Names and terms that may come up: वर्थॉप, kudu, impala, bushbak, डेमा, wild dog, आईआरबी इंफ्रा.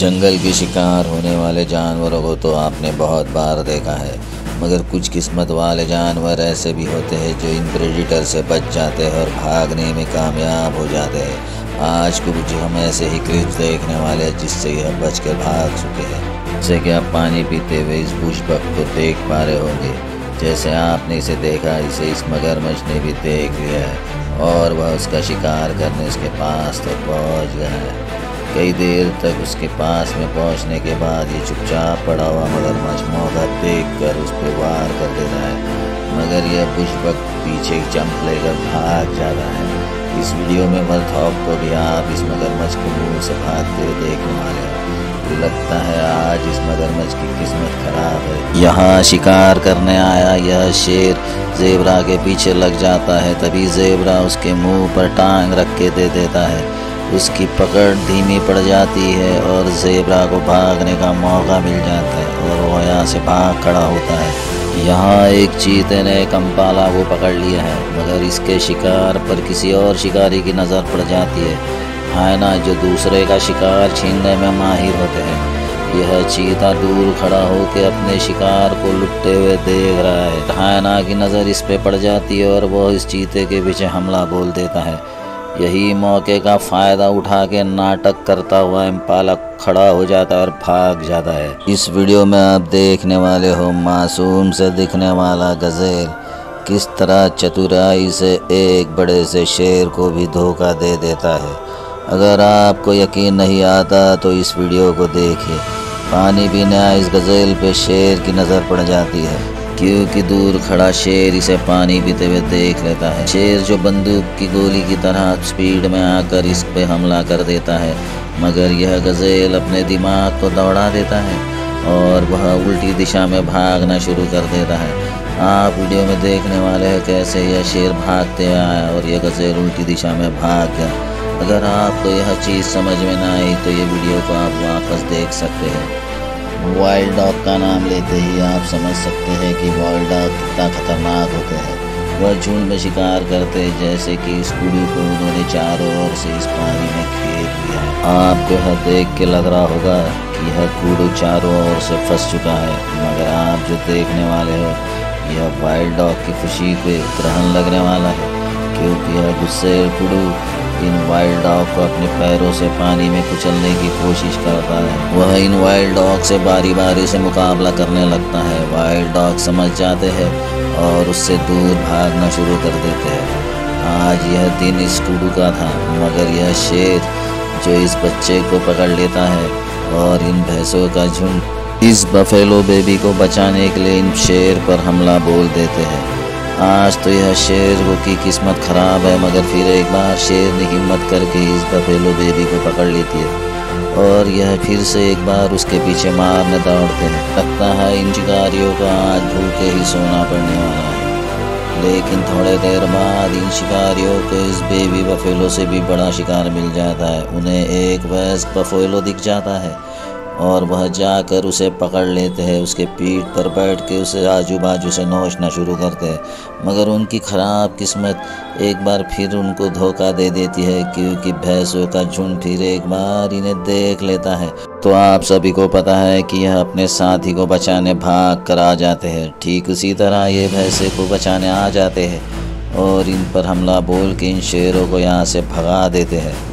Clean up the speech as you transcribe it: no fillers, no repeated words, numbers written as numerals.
जंगल के शिकार होने वाले जानवरों को तो आपने बहुत बार देखा है, मगर कुछ किस्मत वाले जानवर ऐसे भी होते हैं जो इन प्रेडेटर से बच जाते हैं और भागने में कामयाब हो जाते हैं। आज कुछ हम ऐसे ही क्लिप्स देखने वाले हैं जिससे हम बच कर भाग चुके हैं। जैसे कि आप पानी पीते हुए इस बुशबक को देख पा रहे होंगे, जैसे आपने इसे देखा इसे इस मगरमच्छ ने भी देख लिया है और वह उसका शिकार करने उसके पास तक पहुँच गया है। कई देर तक उसके पास में पहुंचने के बाद ये चुपचाप पड़ा हुआ मगरमच्छ मौका देख कर उस पर वार कर देता है, मगर यह बुशबक पीछे चंप लेकर भाग जाता है। इस वीडियो में वर्थॉप को भी आप इस मगरमच्छ के मुंह से भागते हुए देखने वाले हैं। तो लगता है आज इस मगरमच्छ की किस्मत खराब है। यहाँ शिकार करने आया यह शेर जेबरा के पीछे लग जाता है, तभी जेबरा उसके मुंह पर टांग रख के दे देता है। उसकी पकड़ धीमी पड़ जाती है और जेबरा को भागने का मौका मिल जाता है और वो यहाँ से भाग खड़ा होता है। यहाँ एक चीते ने कंपाला को पकड़ लिया है, मगर इसके शिकार पर किसी और शिकारी की नज़र पड़ जाती है। हायना जो दूसरे का शिकार छीनने में माहिर होते हैं। यह चीता दूर खड़ा होकर अपने शिकार को लुटते हुए देख रहा है। हायना की नज़र इस पर पड़ जाती है और वह इस चीते के पीछे हमला बोल देता है। यही मौके का फ़ायदा उठा के नाटक करता हुआ इम्पाला खड़ा हो जाता है और भाग जाता है। इस वीडियो में आप देखने वाले हो मासूम से दिखने वाला गज़ेल किस तरह चतुराई से एक बड़े से शेर को भी धोखा दे देता है। अगर आपको यकीन नहीं आता तो इस वीडियो को देखिए। पानी पीने आए इस गज़ेल पे शेर की नज़र पड़ जाती है, क्योंकि दूर खड़ा शेर इसे पानी पीते हुए देख लेता है। शेर जो बंदूक की गोली की तरह स्पीड में आकर इस पे हमला कर देता है, मगर यह गज़ेल अपने दिमाग को दौड़ा देता है और वह उल्टी दिशा में भागना शुरू कर देता है। आप वीडियो में देखने वाले हैं कैसे यह शेर भागते आया और यह गज़ेल उल्टी दिशा में भाग गया। अगर आपको यह चीज़ समझ में ना आई तो ये वीडियो को आप वापस देख सकते हैं। वाइल्ड डॉग का नाम लेते ही आप समझ सकते हैं कि वाइल्ड डॉग कितना खतरनाक होते हैं। वह झुंड में शिकार करते हैं, जैसे कि इस कुडू को उन्होंने चारों ओर से इस पानी में घेर लिया है। आपको यह देख के लग रहा होगा कि यह कुडू चारों ओर से फंस चुका है, मगर आप जो देखने वाले हो यह वाइल्ड डॉग की खुशी पे ग्रहण लगने वाला है, क्योंकि यह गुस्से कुडू इन वाइल्ड डॉग को अपने पैरों से पानी में कुचलने की कोशिश करता है। वह इन वाइल्ड डॉग से बारी बारी से मुकाबला करने लगता है। वाइल्ड डॉग समझ जाते हैं और उससे दूर भागना शुरू कर देते हैं। आज यह दिन इस कुडू का था, मगर यह शेर जो इस बच्चे को पकड़ लेता है और इन भैंसों का झुंड इस बफेलो बेबी को बचाने के लिए इन शेर पर हमला बोल देते हैं। आज तो यह शेर की किस्मत ख़राब है, मगर फिर एक बार शेर ने हिम्मत करके इस बफेलो बेबी को पकड़ लेती है और यह फिर से एक बार उसके पीछे मारने दौड़ते हैं। लगता है इन शिकारियों का आज भूखे ही सोना पड़ने वाला है, लेकिन थोड़े देर बाद इन शिकारियों को इस बेबी बफेलो से भी बड़ा शिकार मिल जाता है। उन्हें एक वैस बफेलो दिख जाता है और वह जाकर उसे पकड़ लेते हैं। उसके पीठ पर बैठ के उसे आजू बाजू से नोचना शुरू करते हैं, मगर उनकी ख़राब किस्मत एक बार फिर उनको धोखा दे देती है, क्योंकि भैंसों का झुंड फिर एक बार इन्हें देख लेता है। तो आप सभी को पता है कि यह अपने साथी को बचाने भाग कर आ जाते हैं। ठीक उसी तरह ये भैंसे को बचाने आ जाते हैं और इन पर हमला बोल के इन शेरों को यहाँ से भगा देते हैं।